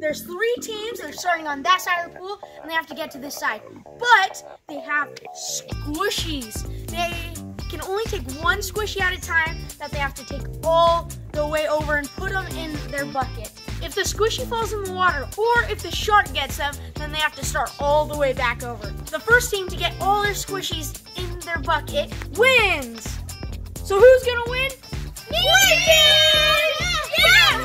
There's three teams that are starting on that side of the pool, and they have to get to this side. But they have squishies. They can only take one squishy at a time that they have to take all the way over and put them in their bucket. If the squishy falls in the water, or if the shark gets them, then they have to start all the way back over. The first team to get all their squishies in their bucket wins. So who's gonna win? Me! We did! Yeah!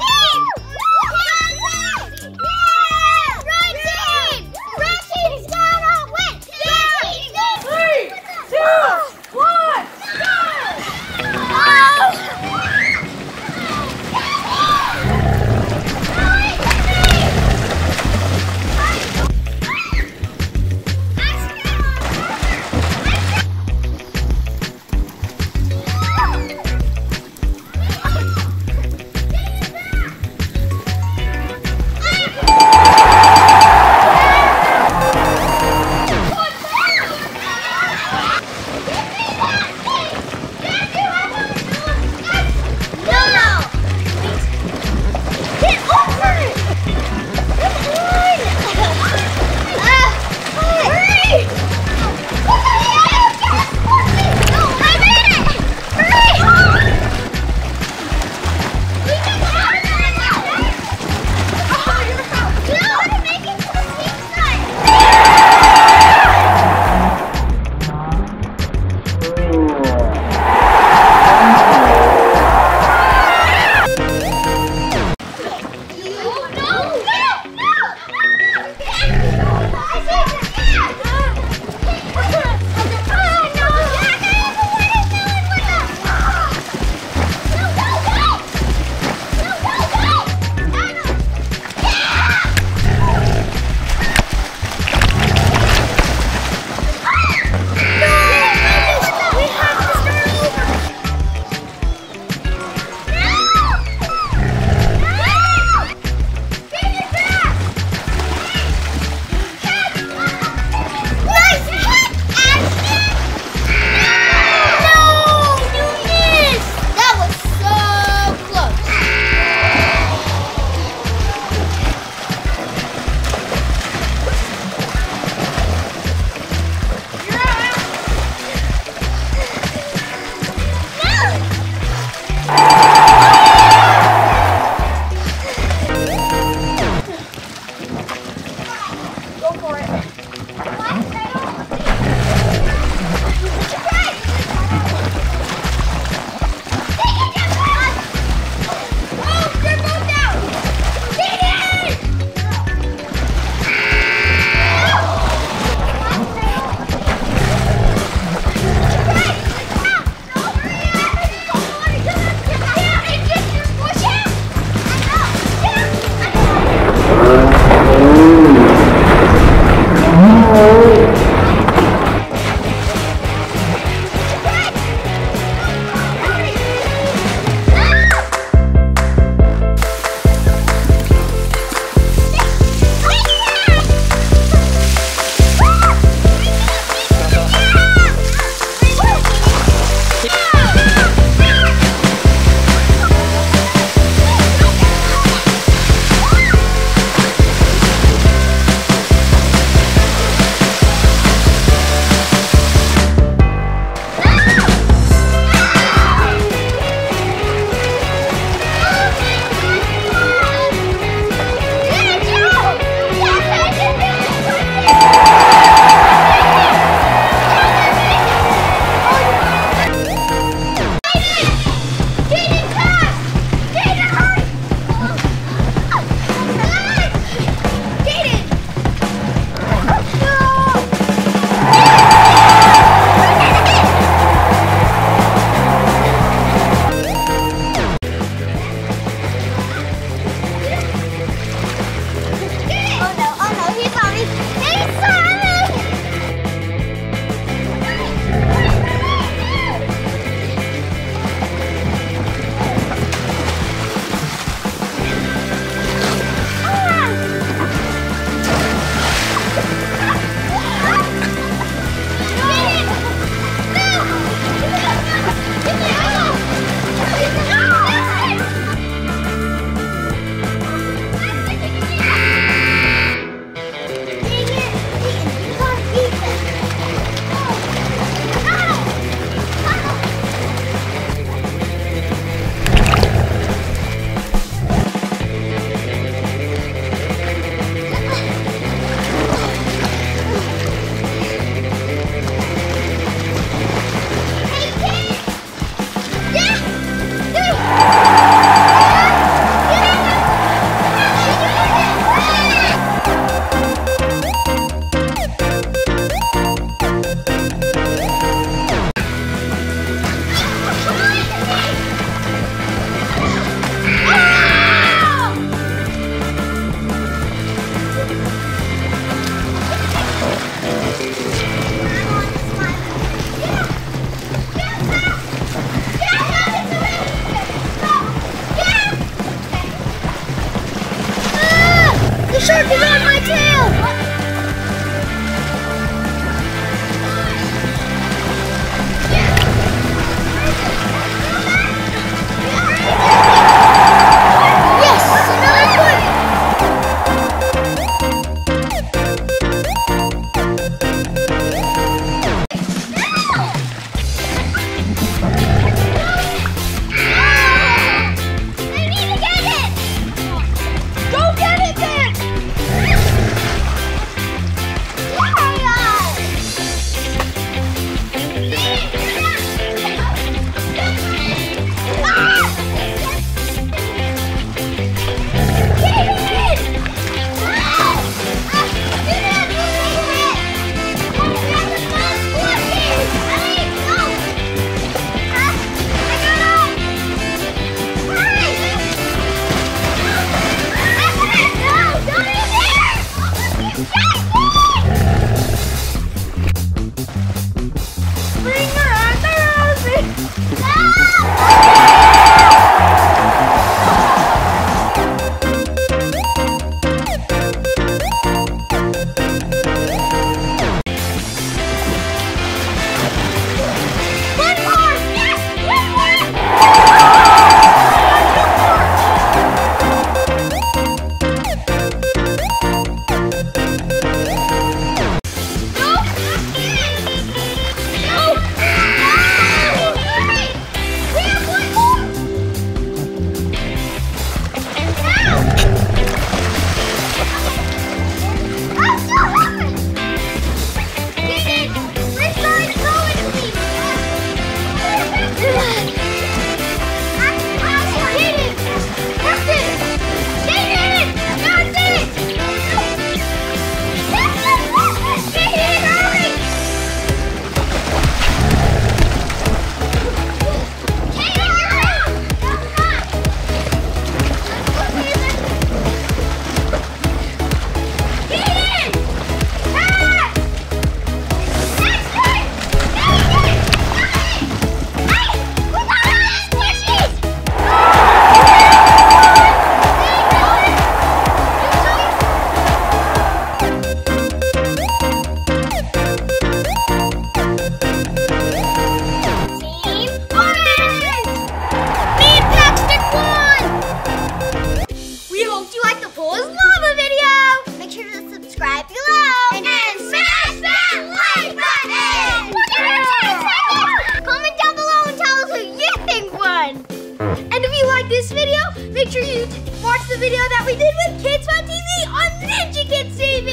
like this video, make sure you watch the video that we did with Kids Fun TV on Ninja Kids TV.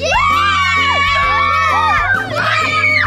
Yeah! Yeah! Yeah!